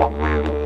Wow.